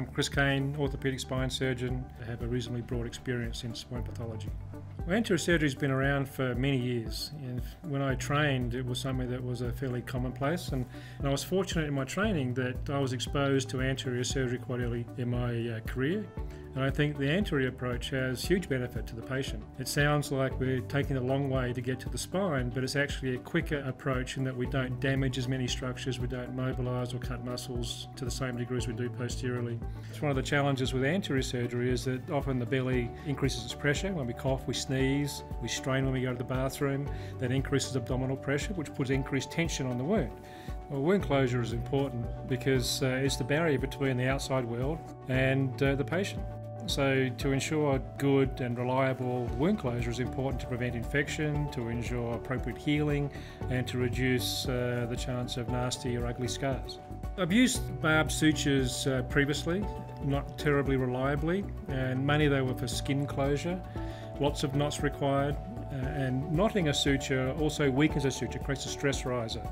I'm Chris Kane, orthopaedic spine surgeon. I have a reasonably broad experience in spine pathology. Well, anterior surgery has been around for many years, and when I trained it was something that was a fairly commonplace, and I was fortunate in my training that I was exposed to anterior surgery quite early in my career. And I think the anterior approach has huge benefit to the patient. It sounds like we're taking a long way to get to the spine, but it's actually a quicker approach in that we don't damage as many structures, we don't mobilise or cut muscles to the same degree as we do posteriorly. It's one of the challenges with anterior surgery is that often the belly increases its pressure. When we cough, we sneeze, we strain when we go to the bathroom. That increases abdominal pressure, which puts increased tension on the wound. Well, wound closure is important because it's the barrier between the outside world and the patient. So to ensure good and reliable wound closure is important to prevent infection, to ensure appropriate healing, and to reduce the chance of nasty or ugly scars. I've used barbed sutures previously, not terribly reliably, and mainly they were for skin closure. Lots of knots required, and knotting a suture also weakens a suture, creates a stress riser.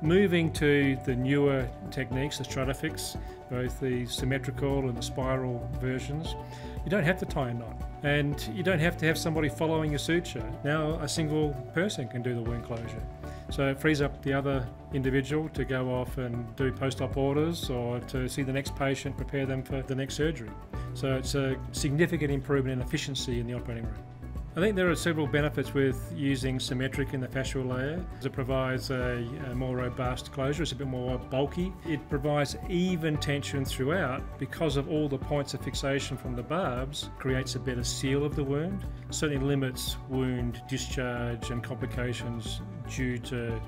Moving to the newer techniques, the STRATAFIX, both the symmetrical and the spiral versions, you don't have to tie a knot and you don't have to have somebody following your suture. Now a single person can do the wound closure. So it frees up the other individual to go off and do post-op orders or to see the next patient, prepare them for the next surgery. So it's a significant improvement in efficiency in the operating room. I think there are several benefits with using symmetric in the fascial layer. It provides a more robust closure, it's a bit more bulky. It provides even tension throughout because of all the points of fixation from the barbs, creates a better seal of the wound, certainly limits wound discharge and complications due to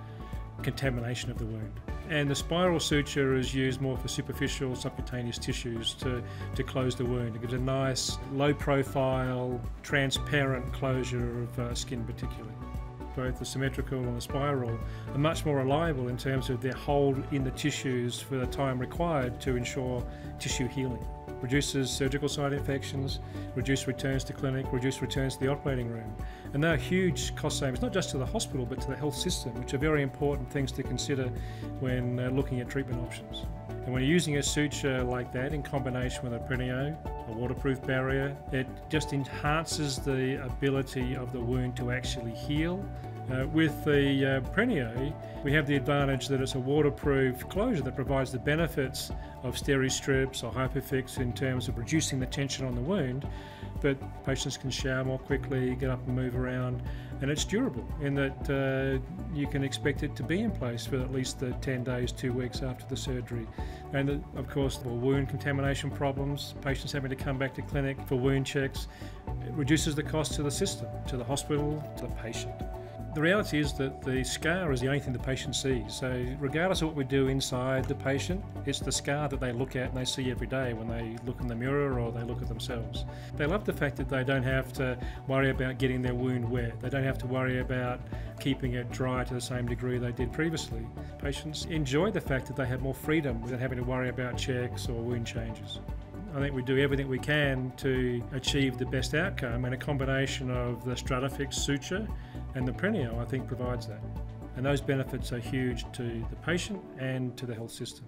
contamination of the wound. And the spiral suture is used more for superficial subcutaneous tissues to close the wound. It gives a nice, low-profile, transparent closure of skin particularly. Both the symmetrical and the spiral are much more reliable in terms of their hold in the tissues for the time required to ensure tissue healing. Reduces surgical site infections, reduce returns to clinic, reduce returns to the operating room. And they're huge cost savings, not just to the hospital, but to the health system, which are very important things to consider when looking at treatment options. And when you're using a suture like that in combination with a Prineo, a waterproof barrier, it just enhances the ability of the wound to actually heal. With the Prineo, we have the advantage that it's a waterproof closure that provides the benefits of Steri-Strips or Hyperfix in terms of reducing the tension on the wound, but patients can shower more quickly, get up and move around, and it's durable in that you can expect it to be in place for at least the 10 days, 2 weeks after the surgery. And of course, the wound contamination problems, patients having to come back to clinic for wound checks, it reduces the cost to the system, to the hospital, to the patient. The reality is that the scar is the only thing the patient sees, so regardless of what we do inside the patient, it's the scar that they look at and they see every day when they look in the mirror or they look at themselves. They love the fact that they don't have to worry about getting their wound wet, they don't have to worry about keeping it dry to the same degree they did previously. Patients enjoy the fact that they have more freedom without having to worry about checks or wound changes. I think we do everything we can to achieve the best outcome, and a combination of the STRATAFIX suture and the Prineo I think provides that. And those benefits are huge to the patient and to the health system.